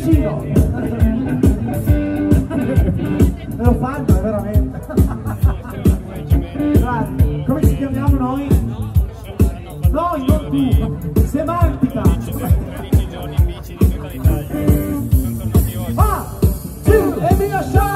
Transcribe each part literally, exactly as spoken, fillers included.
vicino. Me lo fanno, veramente. Grazie. Come ci chiamiamo noi? Noi, non tu. Semantica. Ah, giù e mi lasciamo.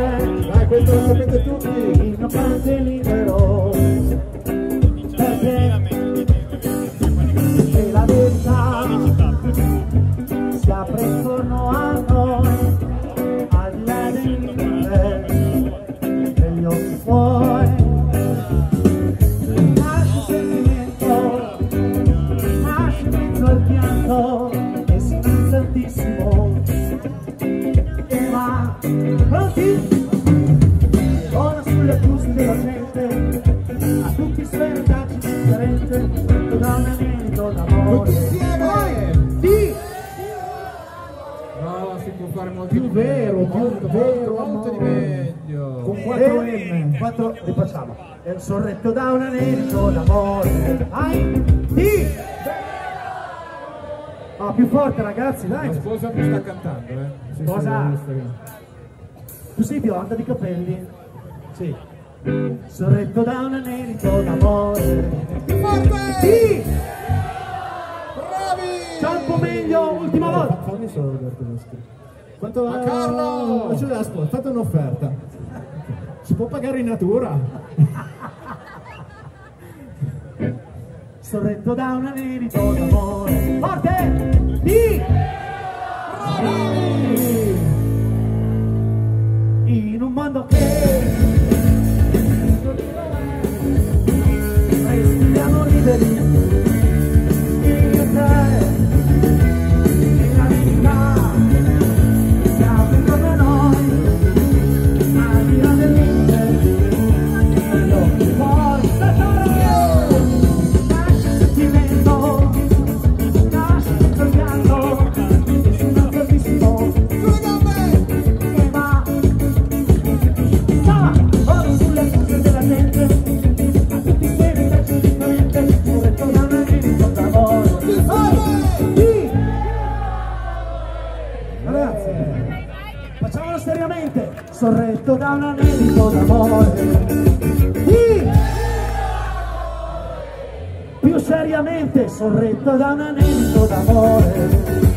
Ma questo lo sapete tutti, il mio canto è libero. E la verità si apre intorno a noi, al di là dei limiti, degli occhi fuori. Nasce il sentimento, nasce dentro il pianto, e si inizia tantissimo. E va, pronti? A tutti i suoi ragazzi differenti, tornamento d'amore. Sì! No, si può fare molto più vero, più vero, molto di meglio. Con quattro emme, quattro, ripasciamo. È un sorretto da un anello d'amore. Ai! Sì! Ah, più forte ragazzi, dai! La sposa mi sta cantando, eh. Cosa? Tu sei bionda di capelli? Sì. Sorretto da un anelito d'amore. Forte! Sì! Bravi! Ciao un po' meglio, ultima volta! Fammi solo vedere cosa scritto. Quanto a Carlo! Ascolta, fate un'offerta. Si può pagare in natura? Sorretto da un anelito d'amore. Forte! Sì! Bravi! In un mondo che... Siamo liberi, io e te, e la vita, si apre intorno a noi, al di là del limite, quello che vuoi, nasce il sentimento, nasce tutto il pianto, e si va fortissimo, e va, va, ora sulle cose della gente. Sorretto da un anelito d'amore. Sì! Più seriamente, sorretto da un anelito d'amore.